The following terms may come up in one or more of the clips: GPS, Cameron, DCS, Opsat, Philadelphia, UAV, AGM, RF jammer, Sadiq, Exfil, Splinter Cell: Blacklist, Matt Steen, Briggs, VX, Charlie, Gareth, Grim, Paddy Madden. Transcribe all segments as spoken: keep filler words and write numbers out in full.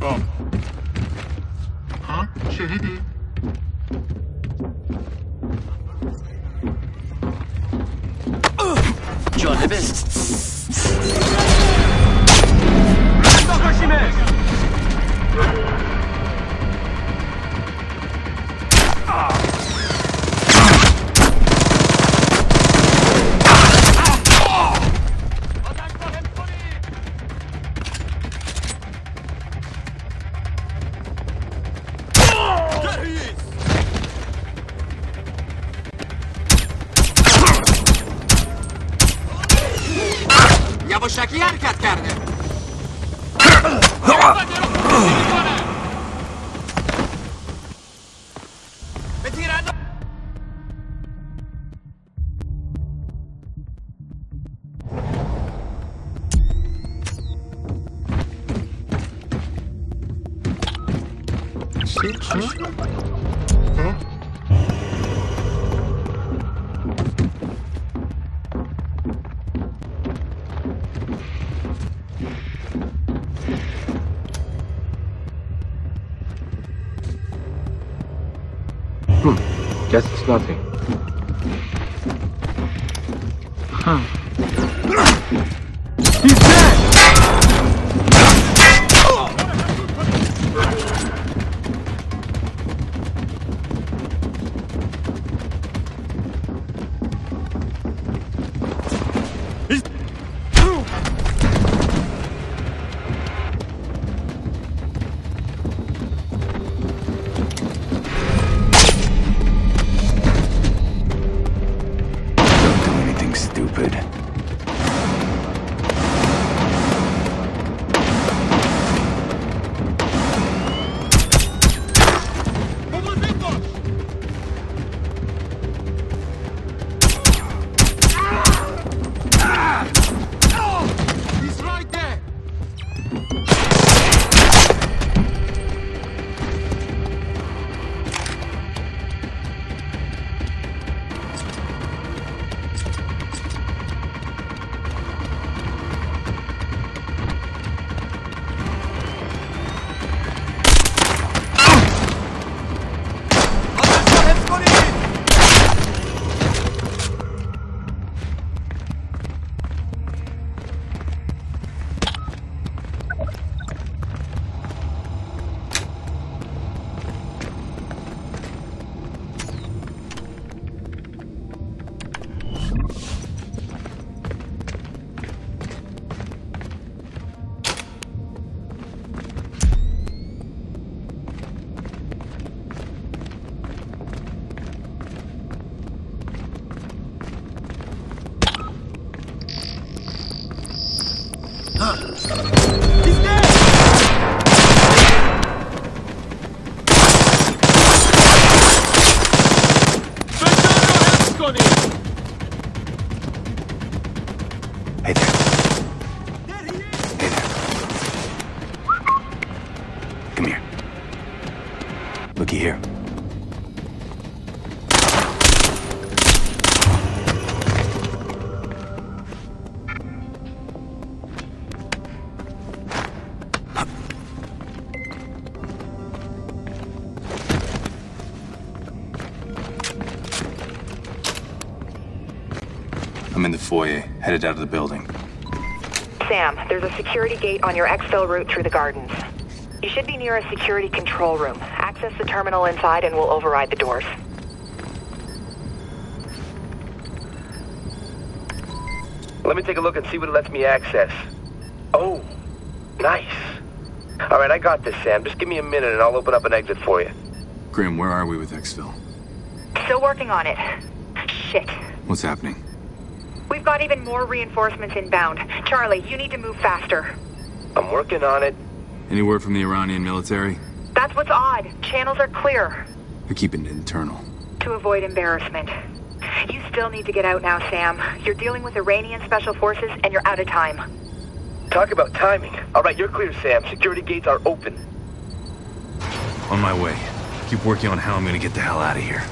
bomb. Ha? Şehidi. Johnny bist. Dokoşime. Guess it's nothing. Huh. He's dead! I'm in the foyer, headed out of the building. Sam, there's a security gate on your Exfil route through the gardens. You should be near a security control room. Access the terminal inside and we'll override the doors. Let me take a look and see what it lets me access. Oh, nice. All right, I got this, Sam. Just give me a minute and I'll open up an exit for you. Grim, where are we with Exfil? Still working on it. Shit. What's happening? We've got even more reinforcements inbound. Charlie, you need to move faster. I'm working on it. Any word from the Iranian military? That's what's odd. Channels are clear. They're keeping it internal. To avoid embarrassment. You still need to get out now, Sam. You're dealing with Iranian special forces and you're out of time. Talk about timing. All right, you're clear, Sam. Security gates are open. On my way. Keep working on how I'm gonna get the hell out of here.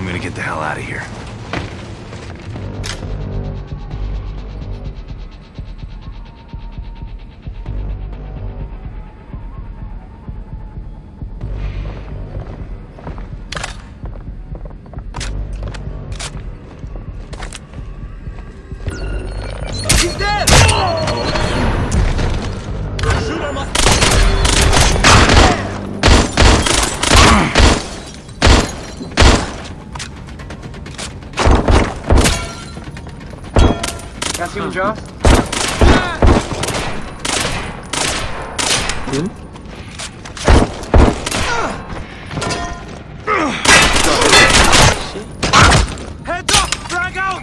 I'm gonna get the hell out of here. Josh? Grim? Heads up! Frag out!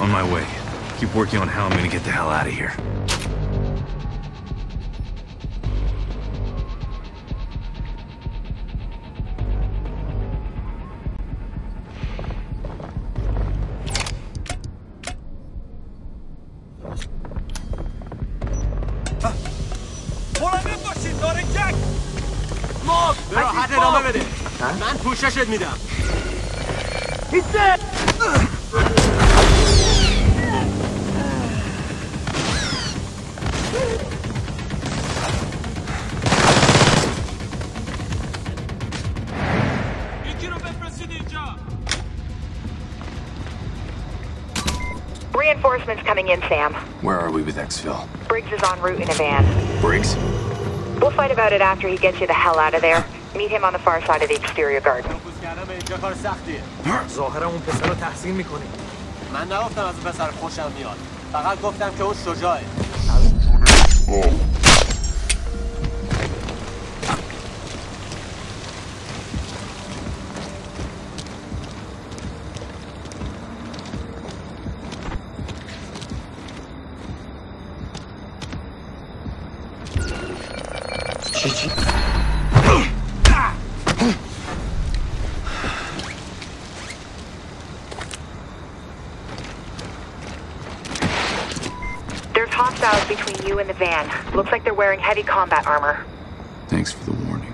On my way. Keep working on how I'm gonna get the hell out of here. پوششت میدم. هیسته! Reinforcements coming in, Sam. Where are we with Exfil? Briggs is en route in a van. Briggs? We'll fight about it after he gets you the hell out of there. Meet him on the far side of the exterior garden. In the van. Looks like they're wearing heavy combat armor. Thanks for the warning.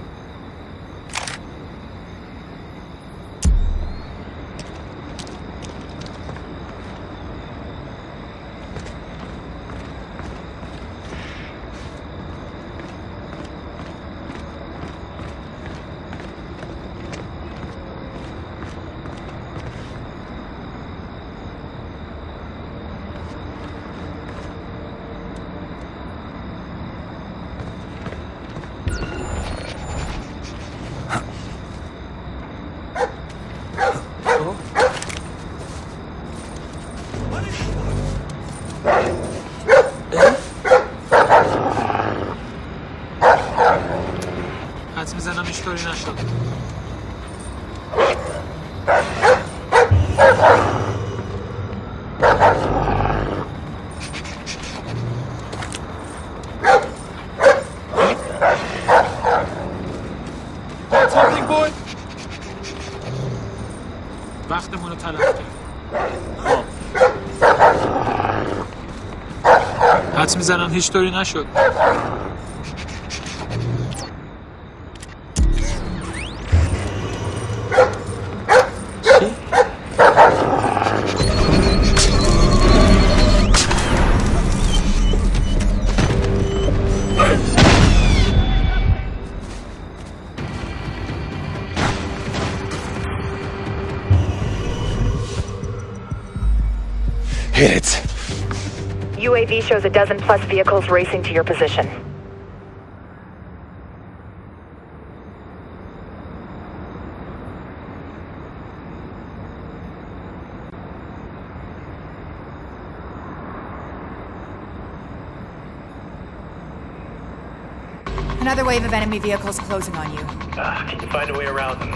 زنم هیچ طوری نشد. U A V shows a dozen plus vehicles racing to your position. Another wave of enemy vehicles closing on you. Uh, can you find a way around them?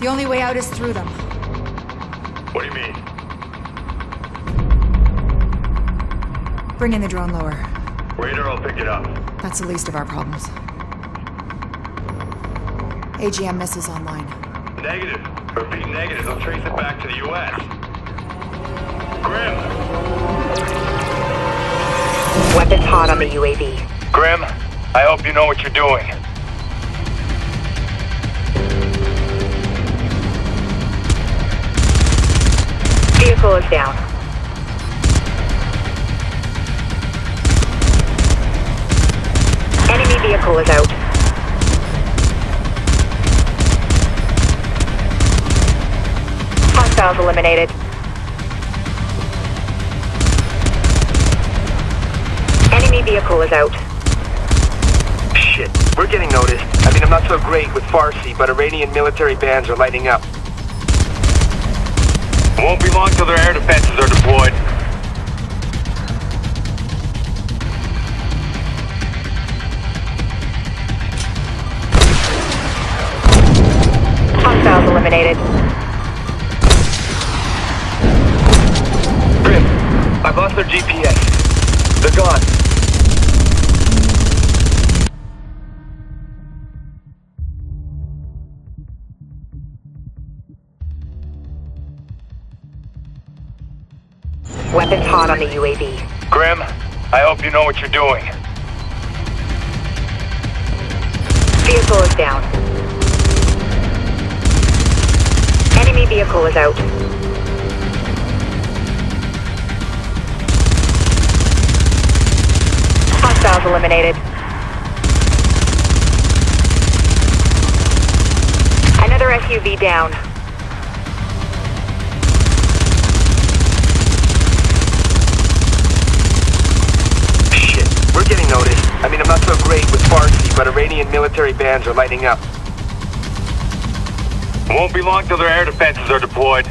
The only way out is through them. What do you mean? Bring in the drone lower. Radar will pick it up. That's the least of our problems. A G M missiles online. Negative. Repeat negatives, I'll trace it back to the U S. Grim! Weapons hot on the U A V. Grim, I hope you know what you're doing. Vehicle is down. Enemy vehicle is out. Hostiles eliminated. Enemy vehicle is out. Shit, we're getting noticed. I mean, I'm not so great with Farsi, but Iranian military bands are lighting up. It won't be long till their air defenses are deployed. Hostiles eliminated. Grim, I've lost their G P S. They're gone. Weapons hot on the U A V. Grim, I hope you know what you're doing. Vehicle is down. Enemy vehicle is out. Hostiles eliminated. Another S U V down. Getting noticed. I mean, I'm not so great with Farsi, but Iranian military bands are lighting up. It won't be long till their air defenses are deployed.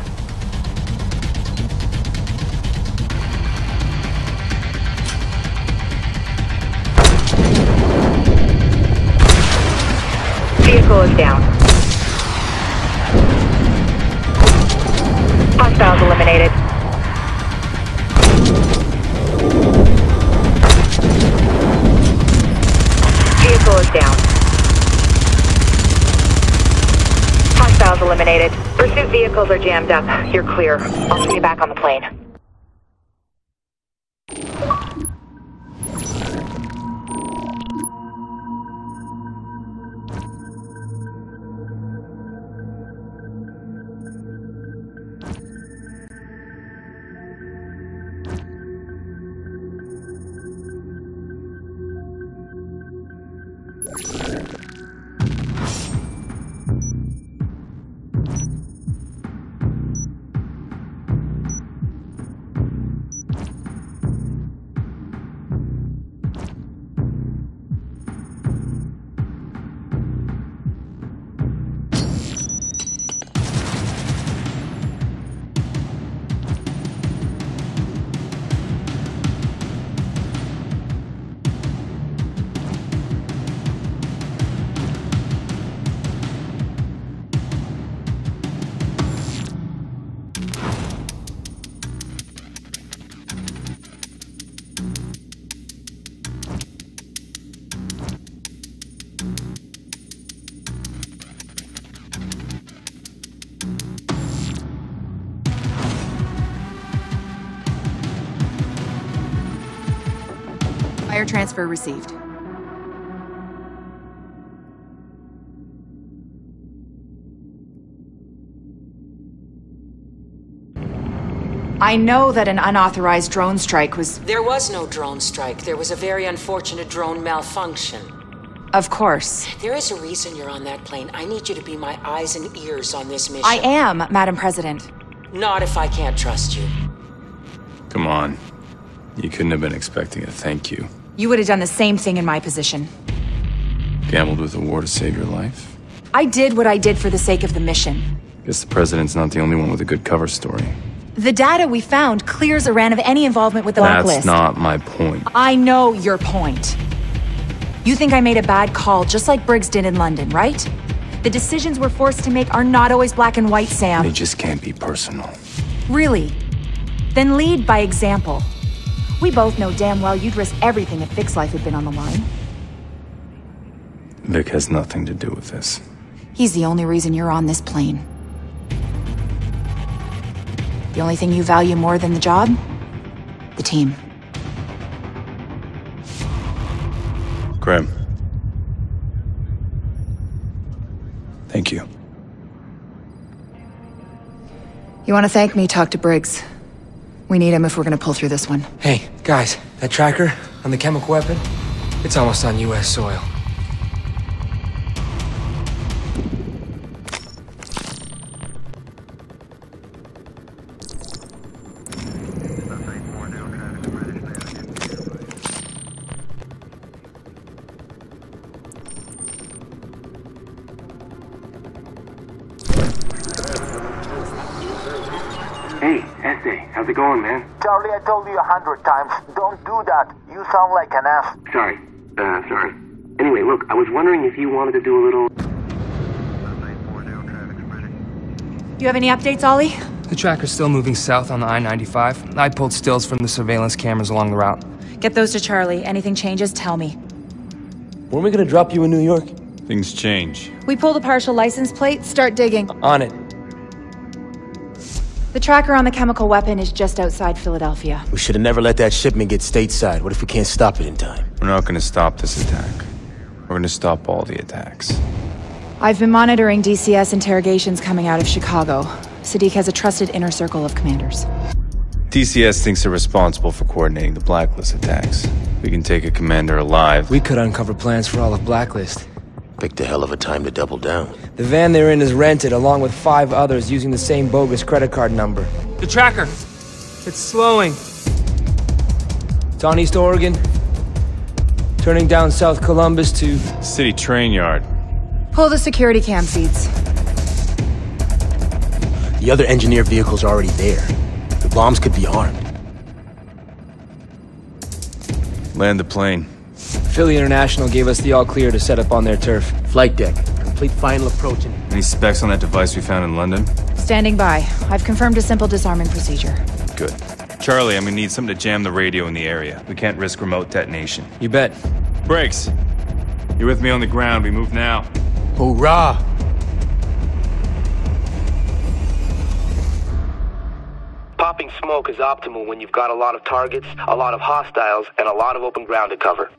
Vehicle is down. Hostiles eliminated. Is down. Hostiles eliminated. Pursuit vehicles are jammed up. You're clear. I'll see you back on the plane. Wire transfer received. I know that an unauthorized drone strike was... There was no drone strike. There was a very unfortunate drone malfunction. Of course. There is a reason you're on that plane. I need you to be my eyes and ears on this mission. I am, Madam President. Not if I can't trust you. Come on. You couldn't have been expecting a thank you. You would have done the same thing in my position. Gambled with the war to save your life? I did what I did for the sake of the mission. Guess the president's not the only one with a good cover story. The data we found clears Iran of any involvement with the blacklist. That's not my point. I know your point. You think I made a bad call, just like Briggs did in London, right? The decisions we're forced to make are not always black and white, Sam. They just can't be personal. Really? Then lead by example. We both know damn well you'd risk everything if Vic's life had been on the line. Vic has nothing to do with this. He's the only reason you're on this plane. The only thing you value more than the job? The team. Grim. Thank you. You want to thank me? Talk to Briggs. We need him if we're going to pull through this one. Hey, guys, that tracker on the chemical weapon, it's almost on U S soil. Charlie, I told you a hundred times, don't do that. You sound like an ass. Sorry. Uh, sorry. Anyway, look, I was wondering if you wanted to do a little... You have any updates, Ollie? The tracker's still moving south on the I ninety-five. I pulled stills from the surveillance cameras along the route. Get those to Charlie. Anything changes, tell me. Weren't we gonna drop you in New York? Things change. We pulled a partial license plate. Start digging. On it. The tracker on the chemical weapon is just outside Philadelphia. We should have never let that shipment get stateside. What if we can't stop it in time? We're not going to stop this attack. We're going to stop all the attacks. I've been monitoring D C S interrogations coming out of Chicago. Sadiq has a trusted inner circle of commanders. D C S thinks they're responsible for coordinating the Blacklist attacks. We can take a commander alive. We could uncover plans for all of Blacklist. Picked a hell of a time to double down. The van they're in is rented, along with five others using the same bogus credit card number. The tracker! It's slowing. It's on East Oregon. Turning down South Columbus to... City Train Yard. Pull the security cam feeds. The other engineer vehicle's already there. The bombs could be armed. Land the plane. Philly International gave us the all-clear to set up on their turf. Flight deck. Complete final approach. Any specs on that device we found in London? Standing by. I've confirmed a simple disarming procedure. Good. Charlie, I'm gonna need something to jam the radio in the area. We can't risk remote detonation. You bet. Briggs, you're with me on the ground. We move now. Hoorah! Popping smoke is optimal when you've got a lot of targets, a lot of hostiles, and a lot of open ground to cover.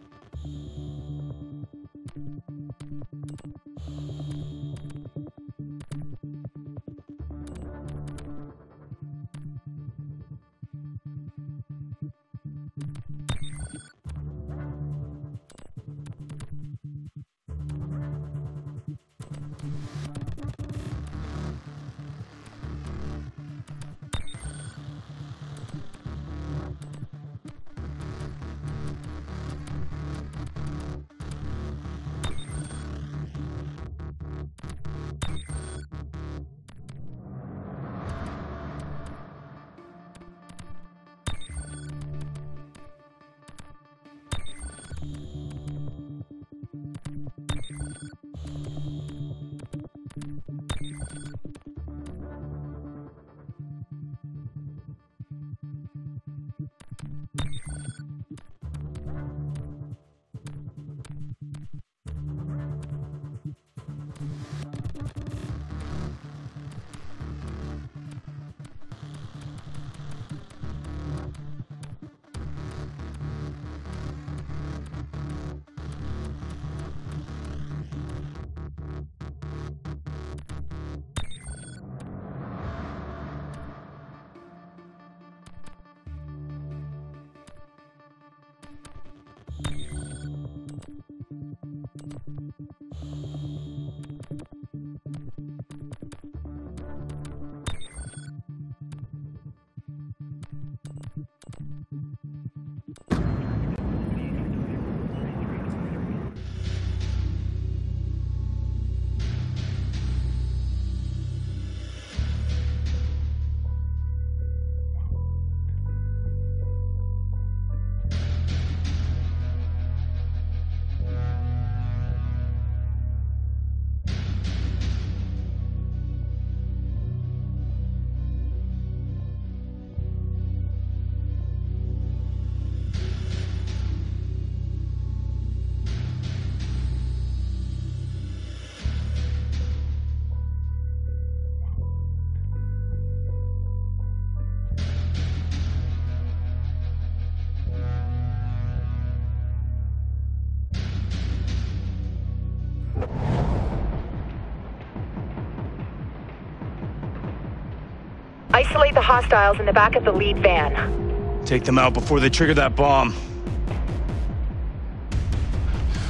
isolate the hostiles in the back of the lead van. Take them out before they trigger that bomb.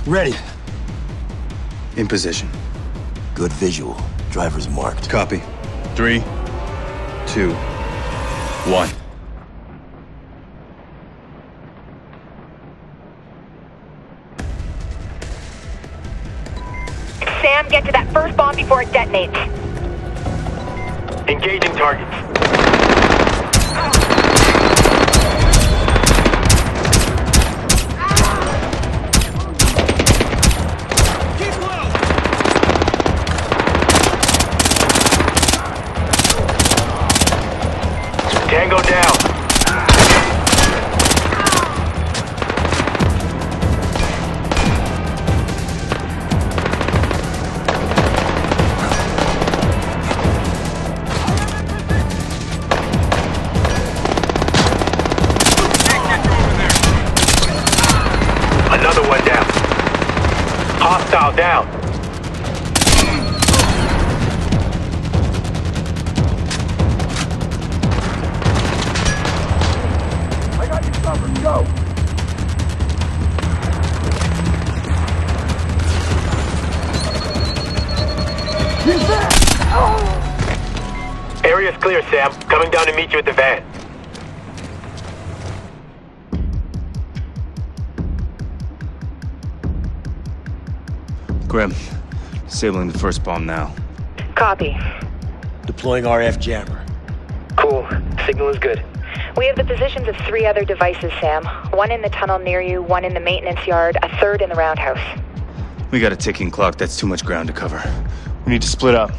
Ready. In position. Good visual. Driver's marked. Copy. Three, two, one. Sam, get to that first bomb before it detonates. Engaging targets. Grim, disabling the first bomb now. Copy. Deploying R F jammer. Cool. Signal is good. We have the positions of three other devices, Sam. One in the tunnel near you, one in the maintenance yard, a third in the roundhouse. We got a ticking clock. That's too much ground to cover. We need to split up.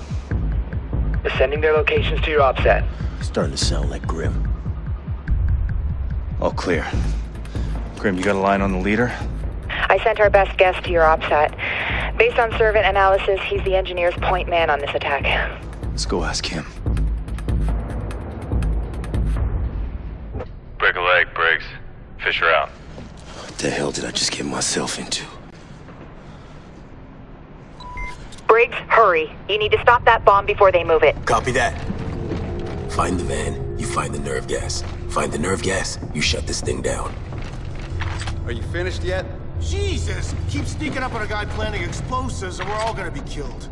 They're sending their locations to your Opsat. Starting to sound like Grim. All clear. Grim, you got a line on the leader? I sent our best guess to your Opsat. Based on servant analysis, he's the engineer's point man on this attack. Let's go ask him. Break a leg, Briggs. Fish her out. What the hell did I just get myself into? Briggs, hurry. You need to stop that bomb before they move it. Copy that. Find the van, you find the nerve gas. Find the nerve gas, you shut this thing down. Are you finished yet? Jesus! Keep sneaking up on a guy planting explosives and we're all gonna be killed.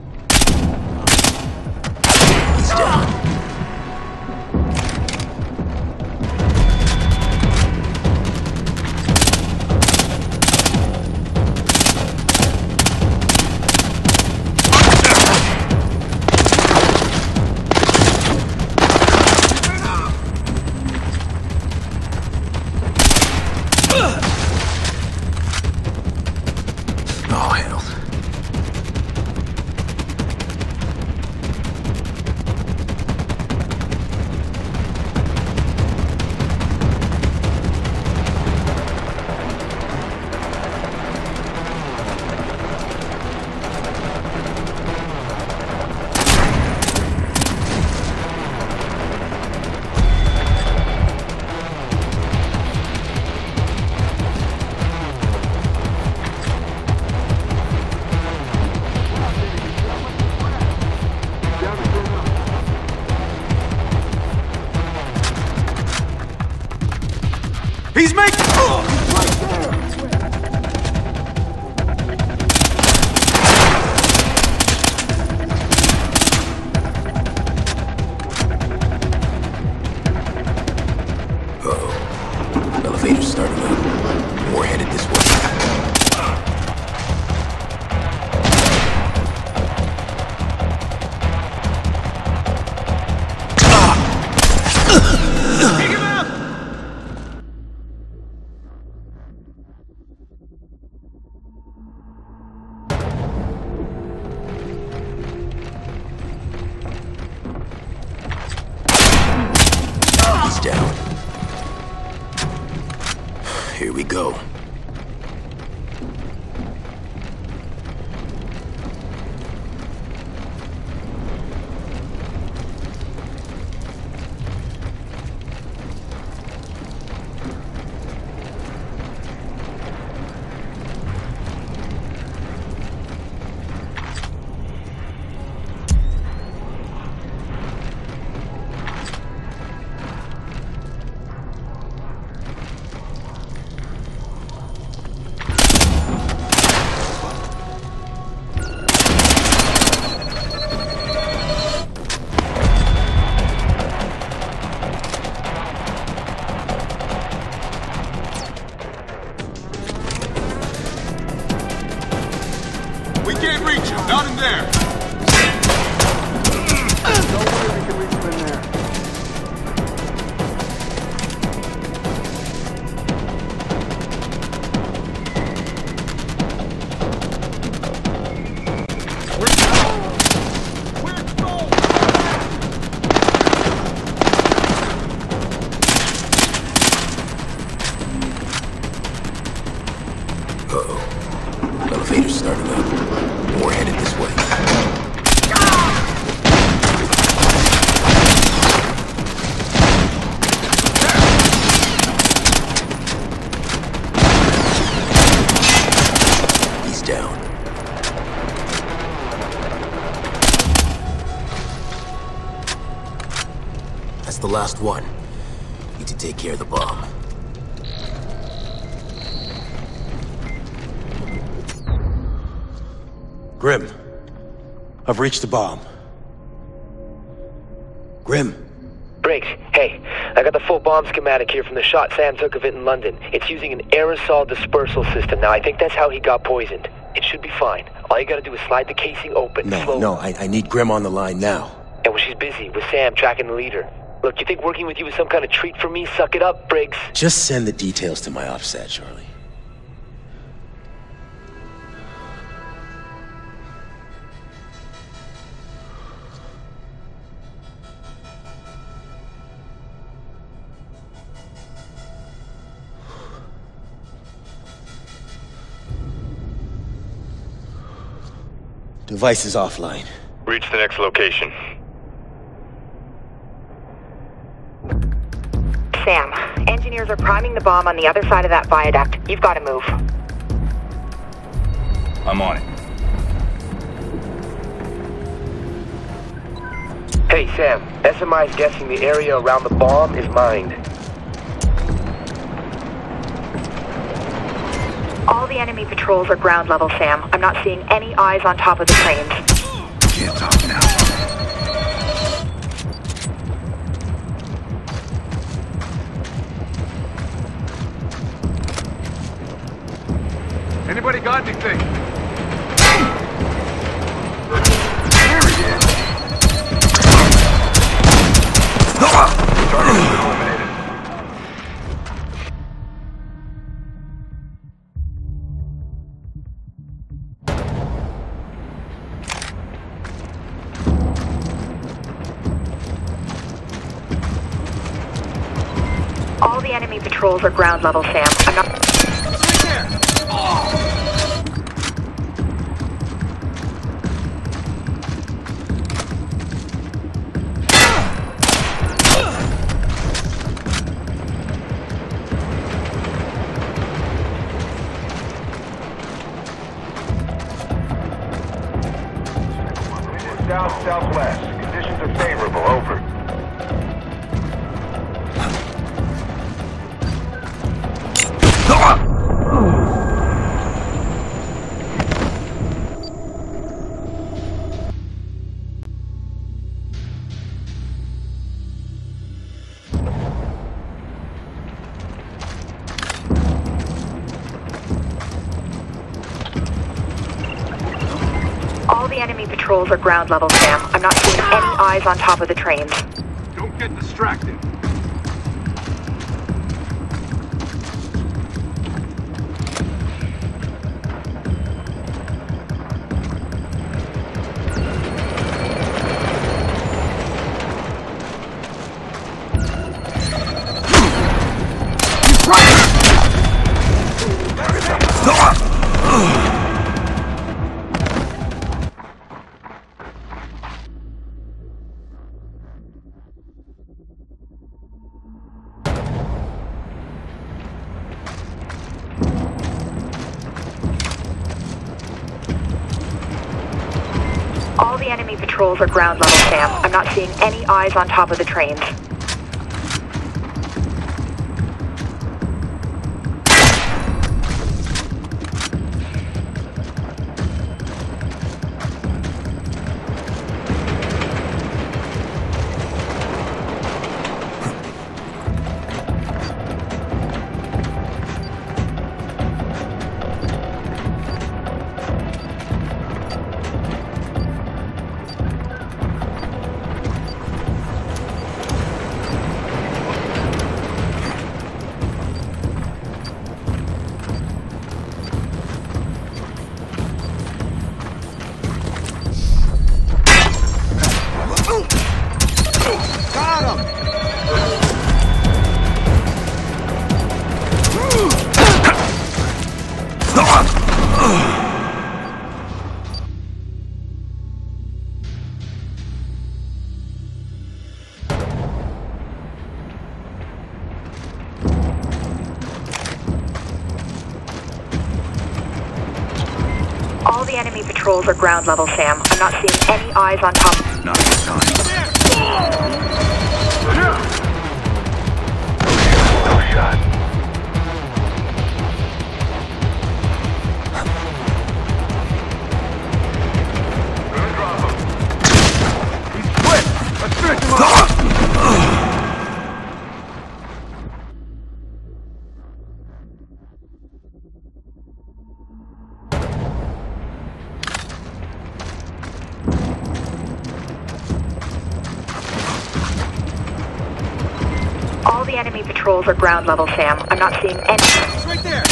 He's down. He's making... Oh, he's right there. Uh-oh. Elevator's starting up. We're headed this way. Pick him up! down. That's the last one. Need to take care of the bomb. Grim, I've reached the bomb. Grim. Briggs, hey, I got the full bomb schematic here from the shot Sam took of it in London. It's using an aerosol dispersal system. Now, I think that's how he got poisoned. It should be fine. All you gotta do is slide the casing open. No, slowly. no, I, I need Grim on the line now. And well, she's busy with Sam tracking the leader. Look, you think working with you is some kind of treat for me? Suck it up, Briggs. Just send the details to my Opsat, Charlie. Device is offline. Reach the next location. Sam, engineers are priming the bomb on the other side of that viaduct. You've got to move. I'm on it. Hey, Sam. S M I's guessing the area around the bomb is mined. All the enemy patrols are ground level, Sam. I'm not seeing any eyes on top of the trains. Can't talk now. Anybody got anything? There he is. Charlie eliminated. All the enemy patrols are ground level, Sam. I'm not. Right there. Oh. South, southwest. Conditions are favorable. Over. Enemy patrols are ground level, Sam. I'm not seeing any eyes on top of the trains. Don't get distracted. Enemy patrols are ground level, Sam. I'm not seeing any eyes on top of the trains. the enemy patrols are ground level, Sam. I'm not seeing any eyes on top. Not this time. No shot. Good drop him. He's split. Let's finish him off. Enemy patrols are ground level, Sam. I'm not seeing any. It's right there.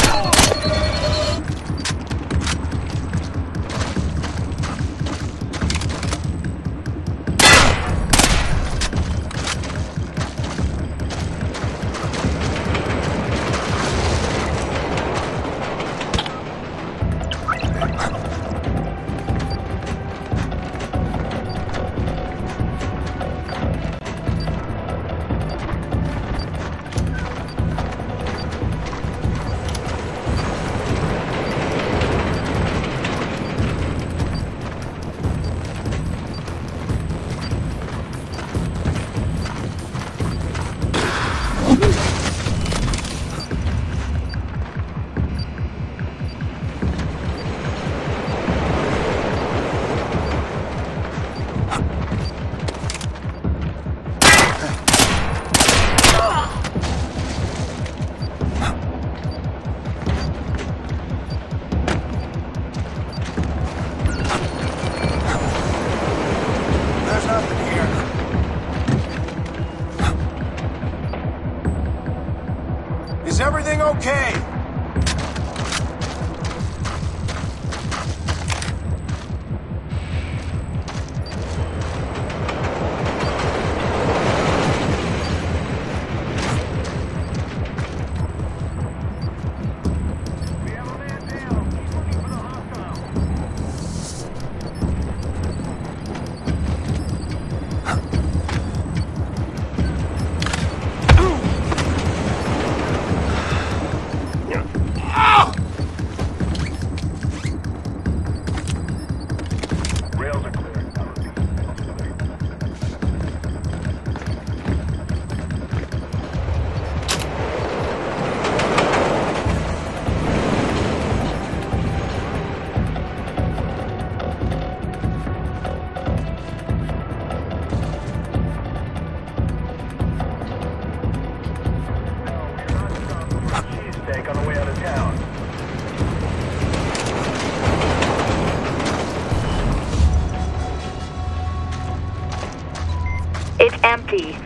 Okay.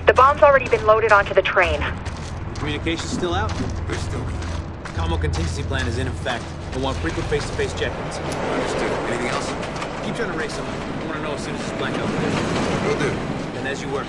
The bomb's already been loaded onto the train. Communication's still out? We're still good. Combo contingency plan is in effect. We'll want frequent face-to-face check-ins. Understood. Anything else? Keep trying to race them. I want to know as soon as it's blanked out. Will do. And as you were.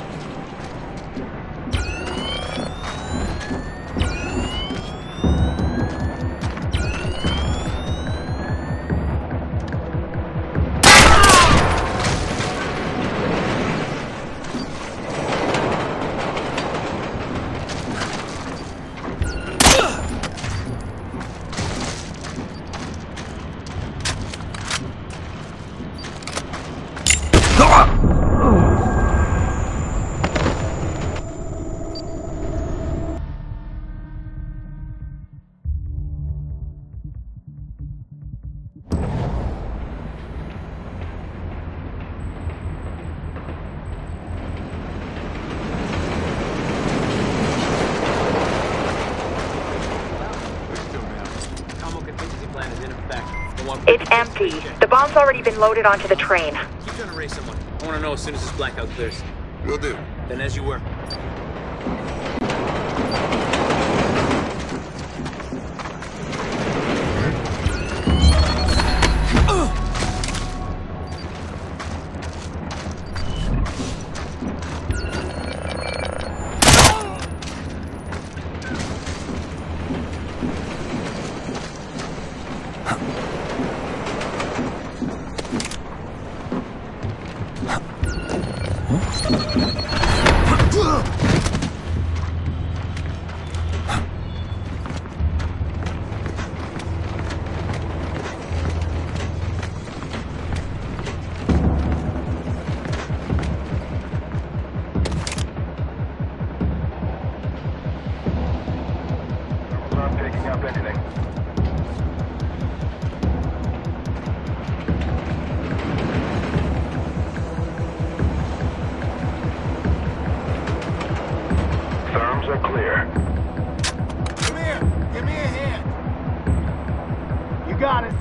It's empty. The bomb's already been loaded onto the train. Keep trying to raise someone. I want to know as soon as this blackout clears. Will do. Then as you were. Huh? not picking up anything. Therms are clear. Come here. Give me a hand. You got it.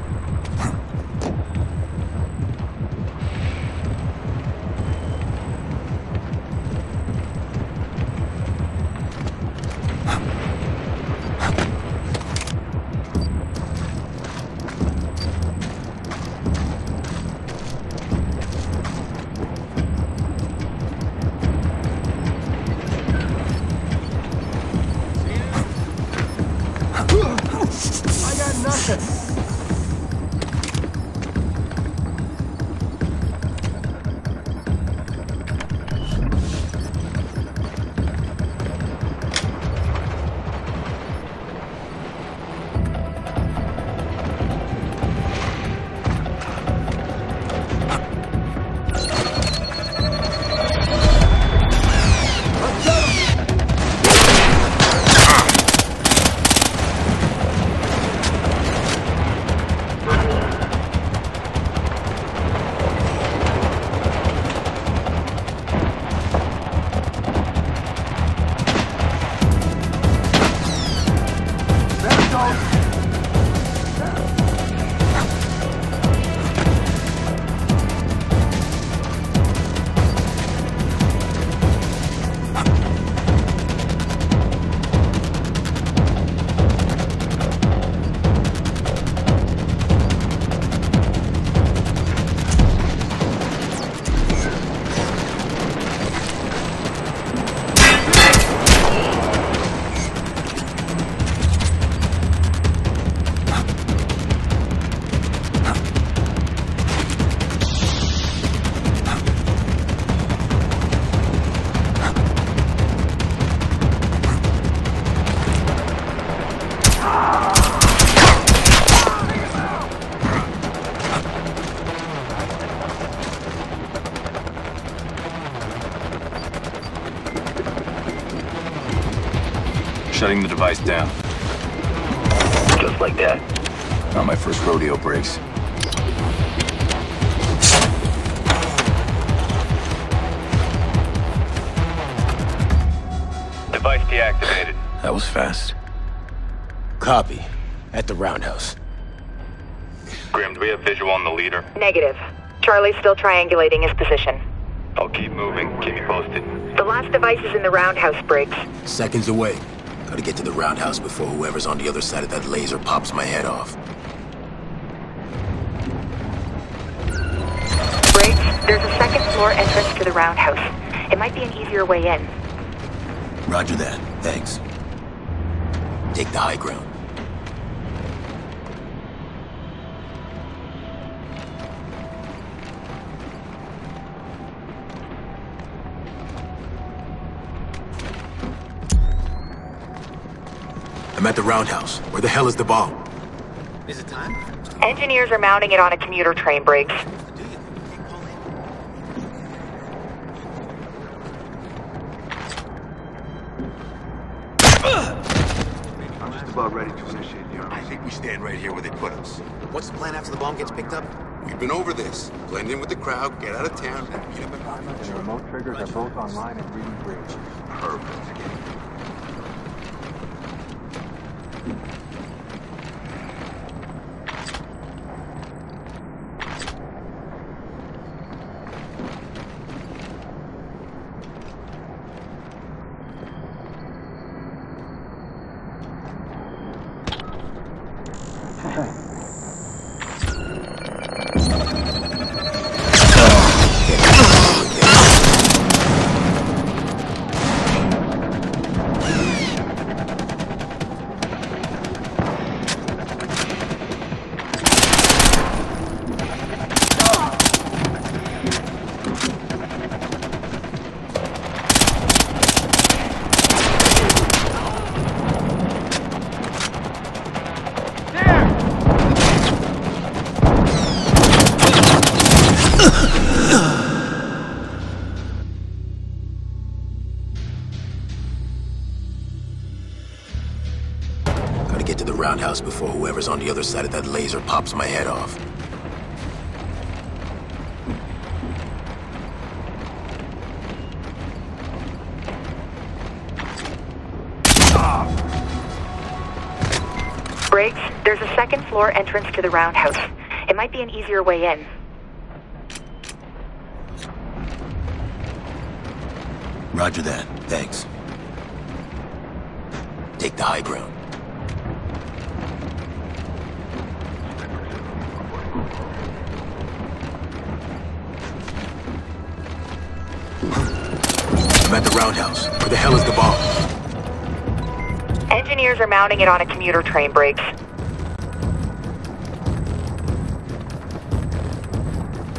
Shutting the device down. Just like that. Not my first rodeo, Briggs. Device deactivated. That was fast. Copy. At the roundhouse. Grim, do we have visual on the leader? Negative. Charlie's still triangulating his position. I'll keep moving. Keep me posted. The last device is in the roundhouse, Briggs. Seconds away. Gotta get to the roundhouse before whoever's on the other side of that laser pops my head off. Briggs, there's a second floor entrance to the roundhouse. It might be an easier way in. Roger that. Thanks. Take the high ground. I'm at the roundhouse. Where the hell is the bomb? Is it time? Engineers are mounting it on a commuter train, Briggs. I'm just about ready to initiate the arms. I think we stand right here where they put us. What's the plan after the bomb gets picked up? We've been over this. Blend in with the crowd, get out of town, and beat up a bomb. The remote triggers are both online and reading Briggs. Perfect. to get to the roundhouse before whoever's on the other side of that laser pops my head off. Briggs, there's a second floor entrance to the roundhouse. It might be an easier way in. Roger that. Thanks. Take the high ground. I'm at the roundhouse. Where the hell is the bomb? Engineers are mounting it on a commuter train, Briggs.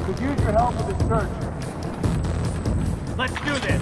Could use your help with the search. Let's do this.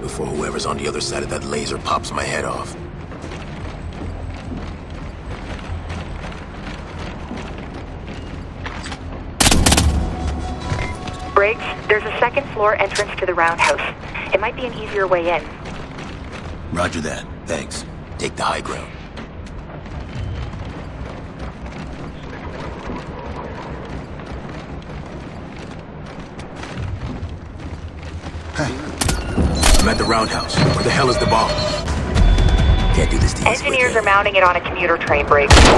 Before whoever's on the other side of that laser pops my head off. Briggs, there's a second floor entrance to the roundhouse. It might be an easier way in. Roger that. Thanks. Take the high ground. I'm at the roundhouse. Where the hell is the bomb? Can't do this to you. Engineers are mounting it on a commuter train, Briggs. Stay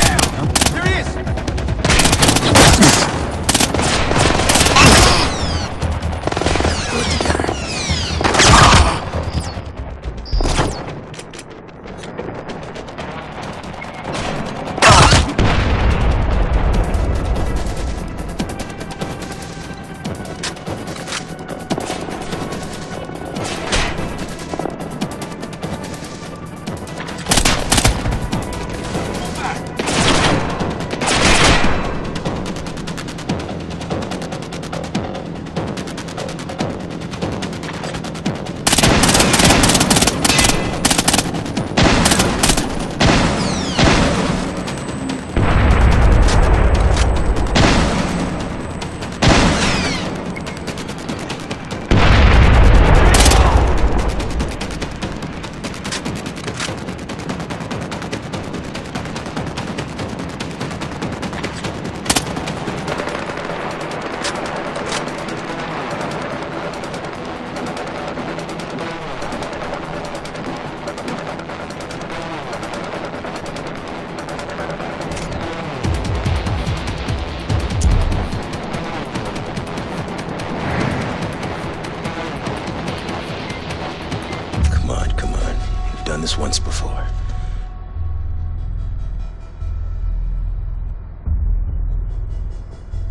down! There he is.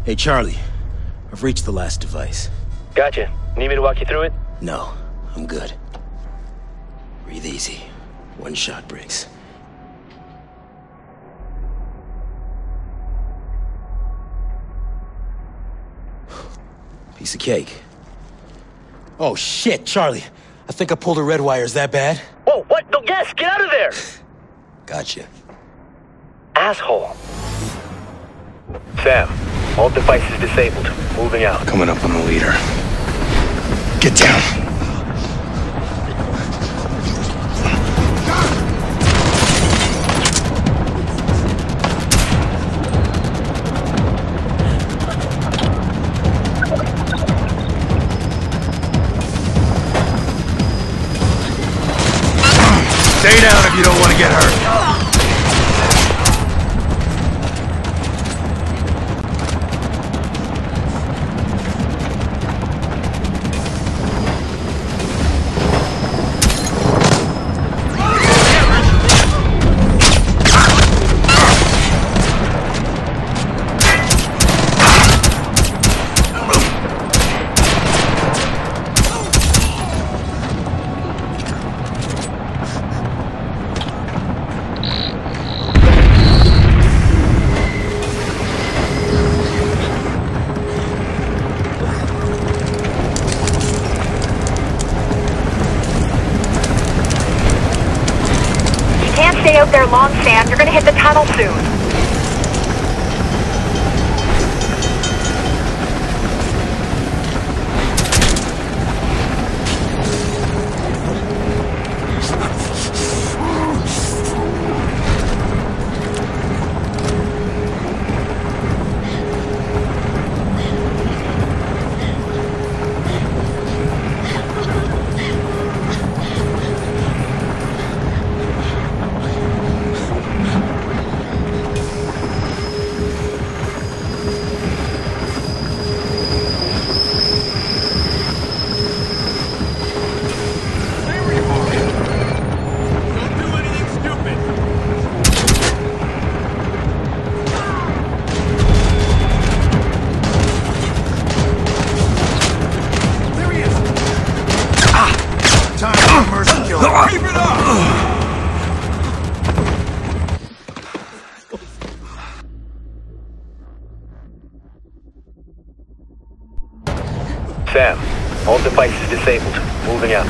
Hey, Charlie. I've reached the last device. Gotcha. Need me to walk you through it? No, I'm good. Breathe easy. One shot, Briggs. Piece of cake. Oh, shit, Charlie. I think I pulled a red wire. Is that bad? Whoa, what? No, yes, get out of there! Gotcha. Asshole. Sam. All devices disabled. Moving out. Coming up on the leader. Get down. Stay down if you don't want to get hurt. out their long stand. You're gonna hit the tunnel soon. Sam, all devices disabled. Moving out.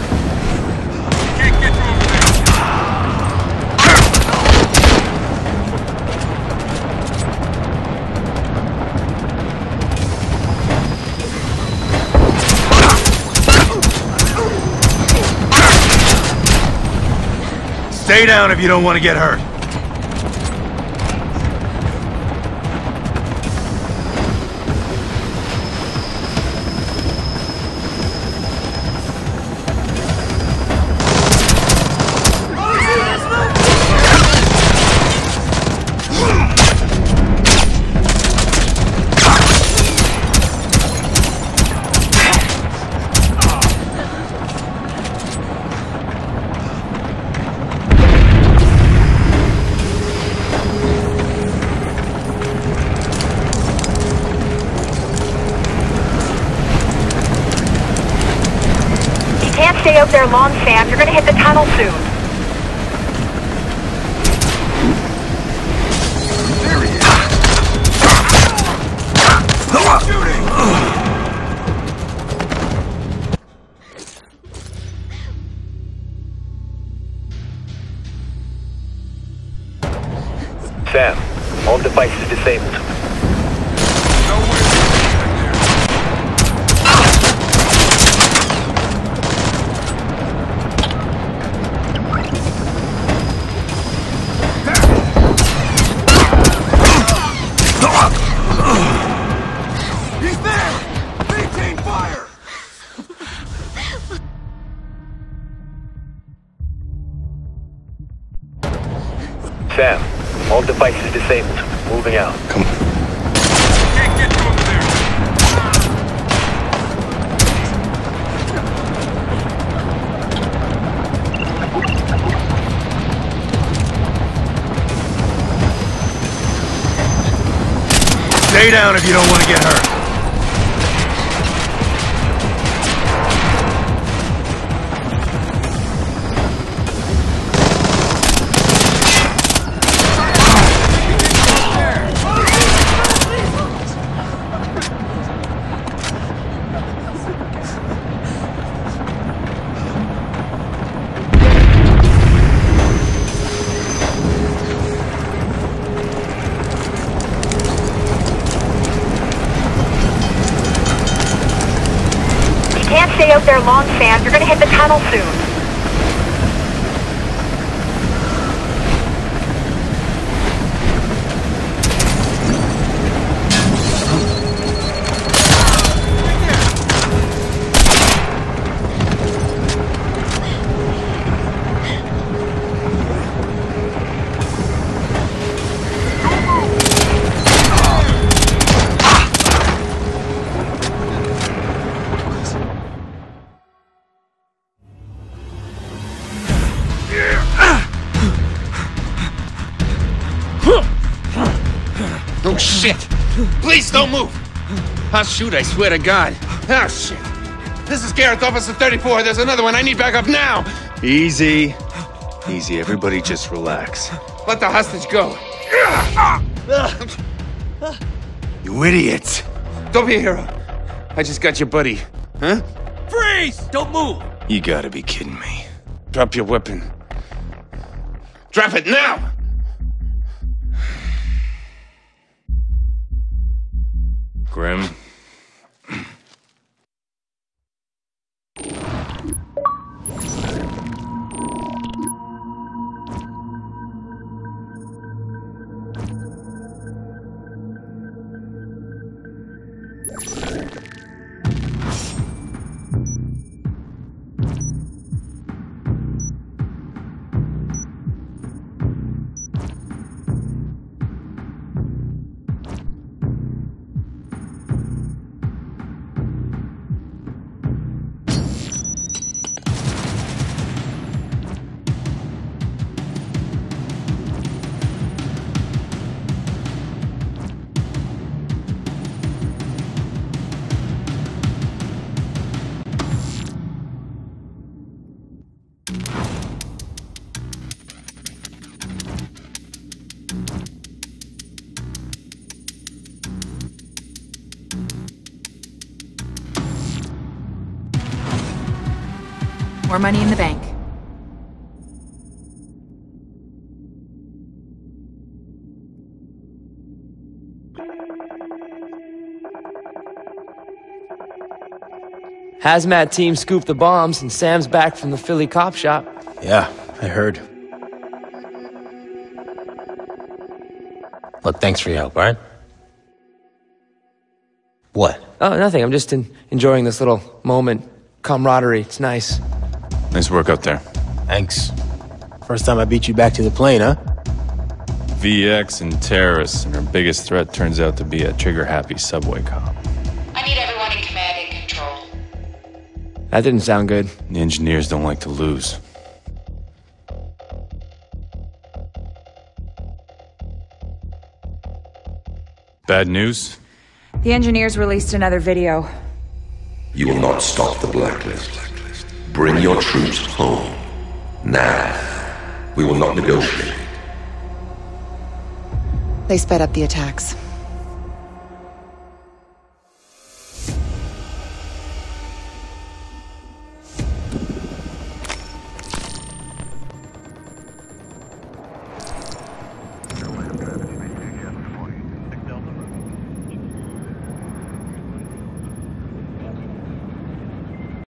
Can't get to him. Stay down if you don't want to get hurt. Stay out there long, Sam. You're gonna hit the tunnel soon. There he is. Shooting! Sam, all devices disabled. Sam, all devices disabled. Moving out. Come on. Can't get to him there. Stay down if you don't want to get hurt. Stay out there long, Sam. You're gonna hit the tunnel soon. Oh shit! Please don't move! I'll shoot, I swear to God. Oh shit! This is Gareth, Officer thirty-four. There's another one. I need backup now! Easy. Easy, everybody just relax. Let the hostage go. You idiot! Don't be a hero. I just got your buddy. Huh? Freeze! Don't move! You gotta be kidding me. Drop your weapon. Drop it now! Grim. More money in the bank. Hazmat team scooped the bombs, and Sam's back from the Philly cop shop. Yeah, I heard. Look, thanks for your help, all right? What? Oh, nothing. I'm just in enjoying this little moment. Camaraderie. It's nice. Nice work out there. Thanks. First time I beat you back to the plane, huh? V X and terrorists, and our biggest threat turns out to be a trigger-happy subway cop. I need everyone in command and control. That didn't sound good. The engineers don't like to lose. Bad news? The engineers released another video. You will not stop the blacklist. Bring your troops home. Now. We will not negotiate. They sped up the attacks.